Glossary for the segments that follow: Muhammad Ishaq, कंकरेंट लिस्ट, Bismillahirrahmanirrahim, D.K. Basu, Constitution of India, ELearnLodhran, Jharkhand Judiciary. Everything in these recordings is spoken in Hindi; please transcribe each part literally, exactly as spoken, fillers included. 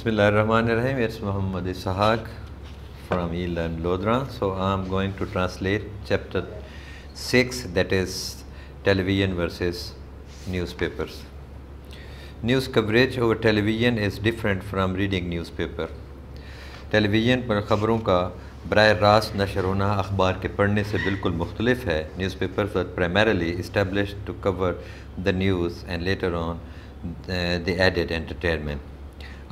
Bismillahirrahmanirrahim. It's Muhammad Ishaq from ELearnLodhran. So I'm going to translate chapter six, that is television versus newspapers. News coverage over television is different from reading newspaper. Television पर ख़बरों का बराह रास्त नशर होना अखबार के पढ़ने से बिल्कुल मुख्तलिफ है. Newspapers were primarily establish to cover the news and later on the added entertainment.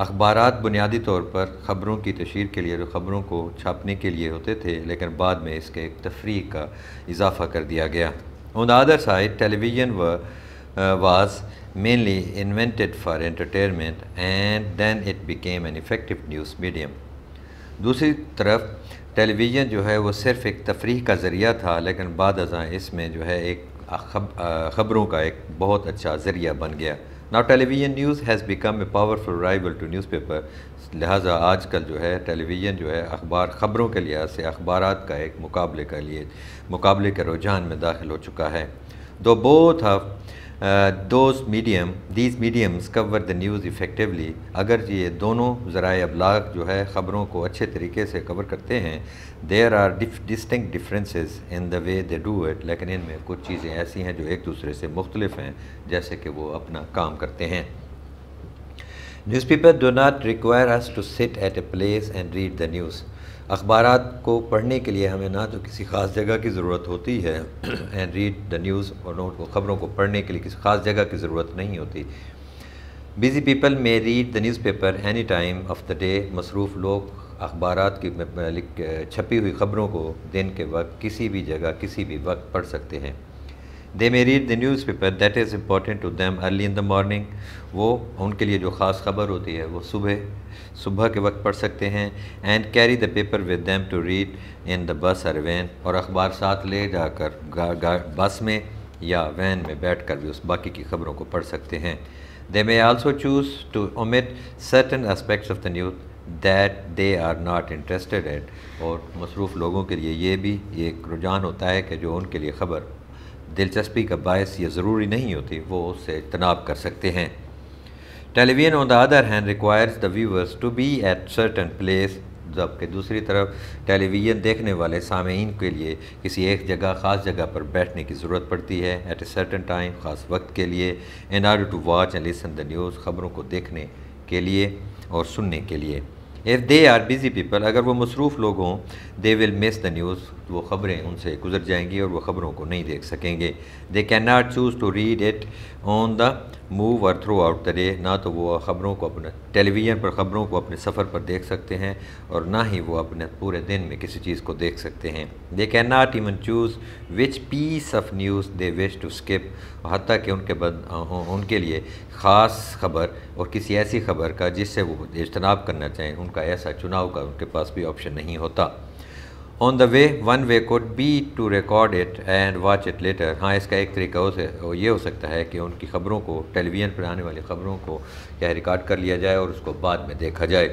अखबारात बुनियादी तौर पर ख़बरों की तशहर के लिए, ख़बरों को छापने के लिए होते थे, लेकिन बाद में इसके एक तफरी का इजाफा कर दिया गया. On the other side television was mainly invented for entertainment and then it became an effective news medium. दूसरी तरफ टेलीविज़न जो है वो सिर्फ़ एक तफरीह का ज़रिया था, लेकिन बाद अज़ां इसमें जो है एक ख़बरों का एक बहुत अच्छा ज़रिया बन गया. Now television news has become a powerful rival to newspaper. लिहाजा आजकल जो है टेलीविज़न जो है अखबार ख़बरों के लिहाज से अखबारात का एक मुकाबले के लिए मुकाबले के रुझान में दाखिल हो चुका है. दो both of those medium these mediums cover the news effectively. अगर ये दोनों ज़राए अबलाग जो है ख़बरों को अच्छे तरीके से कवर करते हैं, there are distinct differences in the way they do it. लेकिन इनमें कुछ चीज़ें ऐसी हैं जो एक दूसरे से मुख्तलिफ हैं, जैसे कि वो अपना काम करते हैं. Newspaper do not require us to sit at a place and read the news. अखबारात को पढ़ने के लिए हमें ना तो किसी ख़ास जगह की ज़रूरत होती है एंड रीड द न्यूज़, और नोट को ख़बरों को पढ़ने के लिए किसी ख़ास जगह की ज़रूरत नहीं होती. Busy people may read the newspaper any time of the day. मसरूफ़ लोग अखबारात की छपी हुई ख़बरों को दिन के वक्त किसी भी जगह किसी भी वक्त पढ़ सकते हैं. They may read the news paper that is important to them early in the morning. वो उनके लिए जो ख़ास ख़बर होती है वो सुबह सुबह के वक्त पढ़ सकते हैं. And carry the paper with them to read in the bus or van. और अखबार साथ ले जाकर गा, गा, बस में या वैन में बैठ कर भी उस बाकी की ख़बरों को पढ़ सकते हैं. They may also choose to omit certain aspects of the news that they are not interested at. और मसरूफ़ लोगों के लिए ये भी एक रुझान होता है कि जो उनके लिए ख़बर दिलचस्पी का बायस ये ज़रूरी नहीं होती, वो उससे इज्तनाब कर सकते हैं. Television on the other hand requires the viewers to be at certain place. जबकि दूसरी तरफ टेलीविज़न देखने वाले सामेईन के लिए किसी एक जगह ख़ास जगह पर बैठने की ज़रूरत पड़ती है एट ए सर्टेन टाइम, ख़ास वक्त के लिए, in order to watch and listen the news, ख़बरों को देखने के लिए और सुनने के लिए. If they are busy people, अगर वो मसरूफ़ लोग हों, they will miss the news, वो ख़बरें उनसे गुजर जाएंगी और वो ख़बरों को नहीं देख सकेंगे. They can not choose to read it on the move or throughout the day. ना तो वो ख़बरों को अपने टेलीविज़न पर ख़बरों को अपने सफ़र पर देख सकते हैं और ना ही वो अपने पूरे दिन में किसी चीज़ को देख सकते हैं. They can not even choose which piece of news they wish to skip. हती कि उनके बद उनके लिए ख़ास ख़बर और किसी ऐसी ख़बर का जिससे वो इज्तनाब करना चाहें, उनका ऐसा चुनाव का उनके पास भी ऑप्शन नहीं होता. On the way one way could be to record it and watch it later. हाँ, इसका एक तरीका हो से ये हो सकता है कि उनकी ख़बरों को टेलीविज़न पर आने वाली ख़बरों को या रिकॉर्ड कर लिया जाए और उसको बाद में देखा जाए.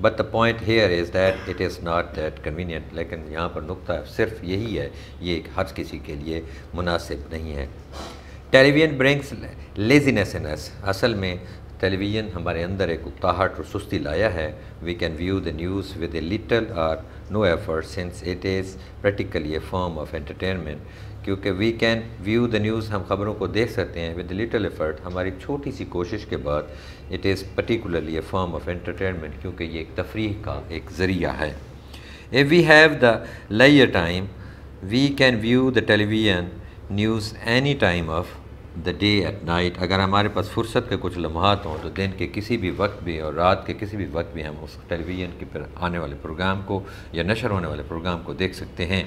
But the point here is that it is not that convenient. लेकिन यहाँ पर नुक्ता सिर्फ यही है, ये हर किसी के लिए मुनासिब नहीं है. Television brings laziness in us. असल में टेलीविज़न हमारे अंदर एक उकताहट और सुस्ती लाया है. We can view the news with a little or no effort since it is practically a form of entertainment. क्योंकि we can view the news, हम ख़बरों को देख सकते हैं विद लिटल एफर्ट, हमारी छोटी सी कोशिश के बाद. It is particularly a form of entertainment क्योंकि ये एक तफरीह का एक ज़रिया है. इफ़ वी हैव द लेयर time we can view the television news any time of the day at night. अगर हमारे पास फुर्सत के कुछ लम्हात हों तो दिन के किसी भी वक्त भी और रात के किसी भी वक्त भी हम उस टेलीविज़न के पर आने वाले प्रोग्राम को या नशर होने वाले प्रोग्राम को देख सकते हैं.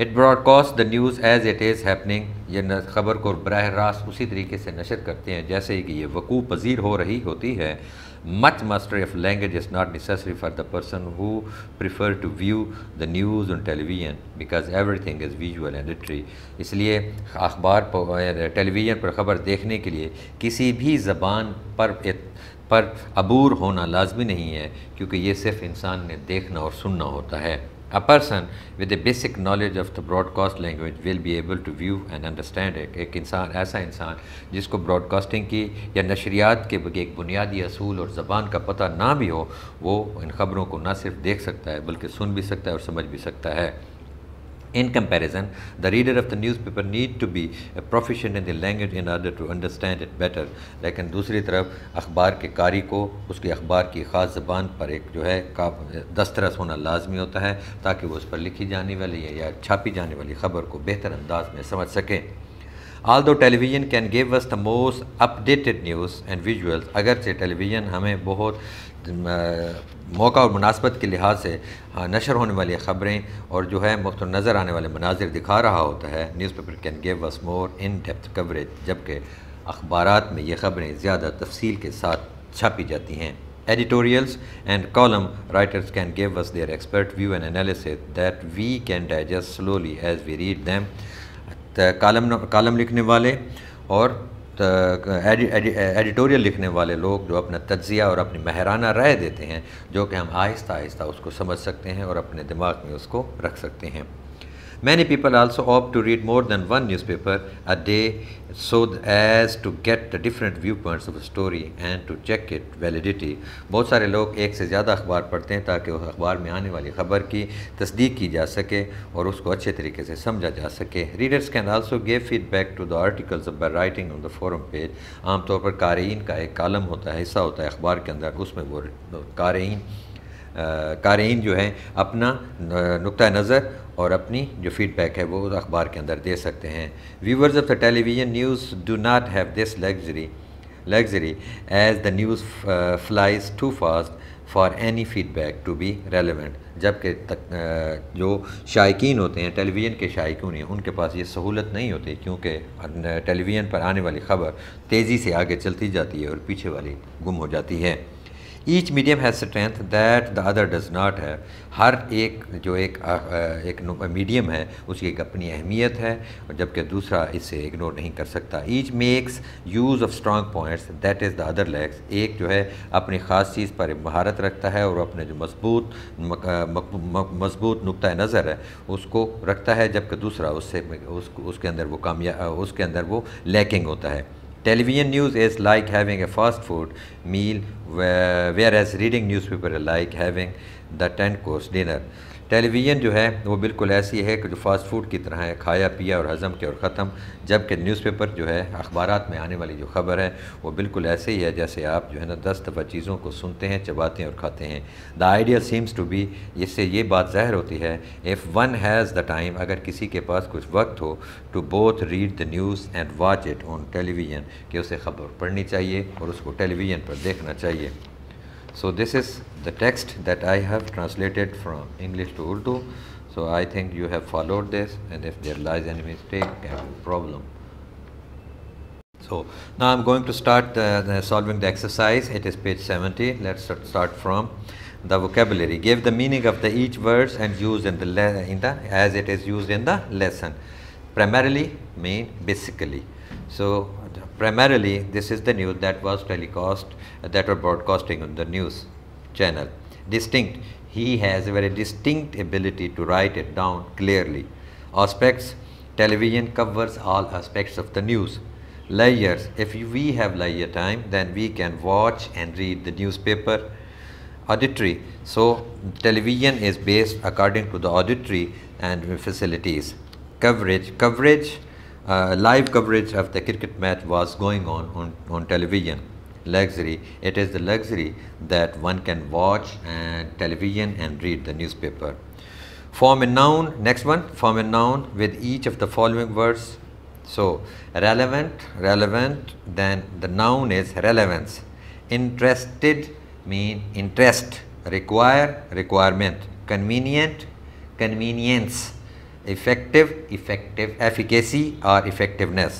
It broadcast the news as it is happening. ये ख़बर को बराह रास्त उसी तरीके से नशर करते हैं जैसे कि ये वकू पजीर हो रही होती है. Much mastery of language is not necessary for the person who prefer to view the news on television because everything is visual and literary. इसलिए अखबार पर टेलीविज़न पर ख़बर देखने के लिए किसी भी ज़बान पर पर अबूर होना लाजमी नहीं है, क्योंकि ये सिर्फ़ इंसान ने देखना और सुनना होता है. A person with a basic knowledge of the broadcast language will be able to view and understand it. एक इंसान, ऐसा इंसान जिसको ब्रॉडकास्टिंग की या नशरियात के एक बुनियादी असूल और ज़बान का पता ना भी हो, वो इन ख़बरों को ना सिर्फ देख सकता है बल्कि सुन भी सकता है और समझ भी सकता है. In comparison, the reader of the newspaper need to be proficient in the language in order to understand it better. लेकिन दूसरी तरफ अखबार के कारी को उसके अखबार की ख़ास ज़बान पर एक जो है का दस्तरस होना लाजमी होता है ताकि वो उस पर लिखी जाने वाली या छापी जाने वाली ख़बर को बेहतर अंदाज में समझ सकें. Although television can give us the most updated news and visuals, अगर से टेलीविज़न हमें बहुत मौका और मुनासबत के लिहाज से नशर होने वाली ख़बरें और जो है मुफ्त नज़र आने वाले मनाजिर दिखा रहा होता है, newspaper can give us more in depth coverage, जबकि अखबारात में ये ख़बरें ज़्यादा तफसील के साथ छापी जाती हैं. Editorials and column writers can give us their expert view and analysis that we can digest slowly as we read them. कालम कालम लिखने वाले और एडि, एडि, एडिटोरियल लिखने वाले लोग जो अपना तज्जिया और अपनी महराना राय देते हैं जो कि हम आहिस्ता आहिस्ता उसको समझ सकते हैं और अपने दिमाग में उसको रख सकते हैं. Many people also opt to read more than one newspaper a day so as to get the different viewpoints of a story and to check its validity. बहुत सारे लोग एक से ज़्यादा अखबार पढ़ते हैं ताकि उस अखबार में आने वाली ख़बर की तस्दीक की जा सके और उसको अच्छे तरीके से समझा जा सके. Readers can also give feedback to the articles by writing on the forum page. आमतौर पर क़ारीन का एक कालम होता है, हिस्सा होता है अखबार के अंदर, उसमें वो क़ारीन क़ारीन जो है अपना नुक्ता नज़र और अपनी जो फीडबैक है वो अखबार के अंदर दे सकते हैं. Viewers of the television news do not have this luxury luxury as the news flies too fast for any feedback to be relevant, जबकि जो शायकीन होते हैं टेलीविज़न के शायकीन हैं उनके पास ये सहूलत नहीं होती क्योंकि टेलीविज़न पर आने वाली ख़बर तेज़ी से आगे चलती जाती है और पीछे वाली गुम हो जाती है. Each medium has strength that the other does not have. हर एक जो एक एक मीडियम है उसकी एक अपनी अहमियत है जबकि दूसरा इसे इग्नोर नहीं कर सकता. Each makes use of strong points that is the other lacks. एक जो है अपनी ख़ास चीज़ पर महारत रखता है और अपने जो मजबूत मजबूत नुक्ता नज़र है उसको रखता है जबकि दूसरा उससे उसको उसके अंदर वो कामयाब उसके अंदर वो लैकिंग होता है. Television news is like having a fast food meal, whereas reading newspaper is like having the ten course dinner. Television जो है वो बिल्कुल ऐसी है कि जो फ़ास्ट फूड की तरह है, खाया पिया और हज़म के और ख़त्म, जबकि न्यूज़पेपर जो है अखबारात में आने वाली जो ख़बर है वो बिल्कुल ऐसे ही है जैसे आप जो है ना दस दफ़ा चीज़ों को सुनते हैं, चबाते हैं और खाते हैं. The idea seems to be, इससे ये बात ज़ाहिर होती है, if one has the time, अगर किसी के पास कुछ वक्त हो, to both read the news and watch it on television, कि उसे ख़बर पढ़नी चाहिए और उसको टेलीविज़न पर देखना चाहिए. So this is the text that I have translated from English to Urdu. So I think you have followed this, and if there lies any mistake, no problem. So now I'm going to start the, the solving the exercise. It is page seventy. Let's start from the vocabulary. Give the meaning of the each words and use in the le in the as it is used in the lesson. Primarily mean basically. So primarily this is the news that was telecast uh, that were broadcasting on the news channel. Distinct, he has a very distinct ability to write it down clearly. Aspects, television covers all aspects of the news. Layers, if we have layer time then we can watch and read the newspaper. Auditory, so television is based according to the auditory and facilities. Coverage, coverage Uh, live coverage of the cricket match was going on, on on television. Luxury, it is the luxury that one can watch and television and read the newspaper. Form a noun, next one, form a noun with each of the following words. So relevant, relevant, then the noun is relevance. Interested mean interest. Require, requirement. Convenient, convenience. Effective, effective, efficacy or effectiveness.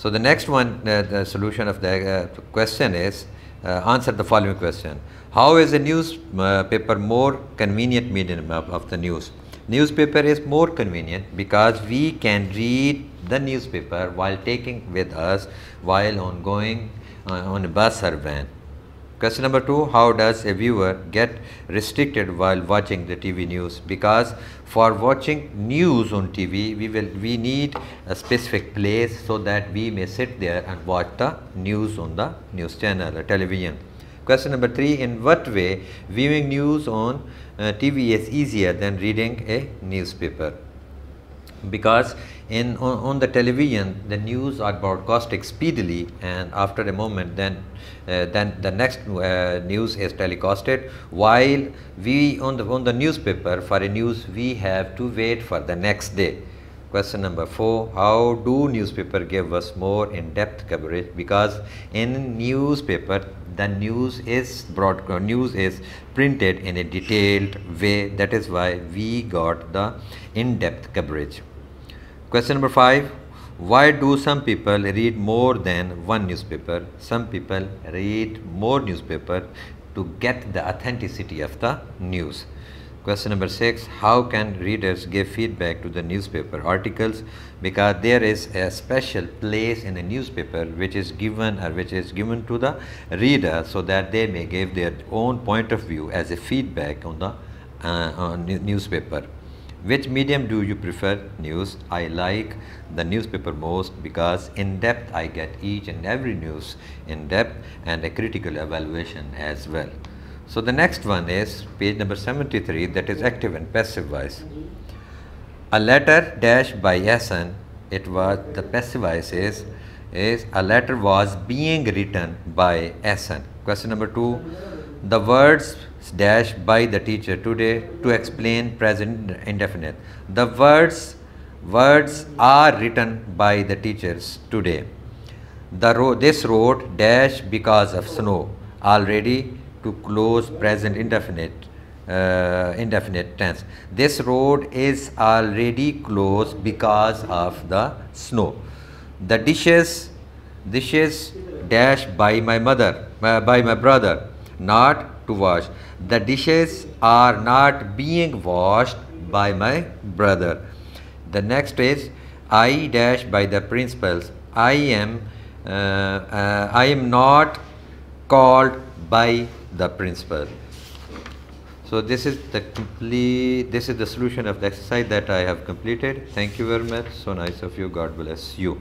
So the next one, uh, the solution of the uh, question is, uh, answer the following question. How is a newspaper more convenient medium of, of the news? Newspaper is more convenient because we can read the newspaper while taking with us while on going uh, on a bus or van. Question number two, how does a viewer get restricted while watching the T V news? Because for watching news on T V, we will we need a specific place so that we may sit there and watch the news on the news channel or television. Question number three, in what way viewing news on uh, T V is easier than reading a newspaper? Because in on, on the television the news are broadcasted speedily, and after a moment then uh, then the next uh, news is telecasted, while we on the on the newspaper for a news we have to wait for the next day. Question number four, how do newspaper give us more in-depth coverage? Because in newspaper the news is broad news is printed in a detailed way, that is why we got the in-depth coverage. Question number five, why do some people read more than one newspaper? Some people read more newspaper to get the authenticity of the news. Question number six, how can readers give feedback to the newspaper articles? Because there is a special place in the newspaper which is given or which is given to the reader so that they may give their own point of view as a feedback on the uh, on newspaper. Which medium do you prefer? News. I like the newspaper most because in depth I get each and every news in depth and a critical evaluation as well. So the next one is page number seventy-three, that is active and passive voice. A letter dash by Hassan, it was the passive voice is, is a letter was being written by Hassan. Question number two, the words dash by the teacher today to explain present indefinite. The words, words are written by the teachers today. The ro this road dash because of snow already to close present indefinite uh, indefinite tense. This road is already closed because of the snow. The dishes dishes dash by my mother uh, by my brother not to wash. The dishes are not being washed by my brother. The next is I dash by the principals. I am uh, uh, I am not called by the principal. So this is the complete, this is the solution of the exercise that I have completed. Thank you very much. So nice of you. God bless you.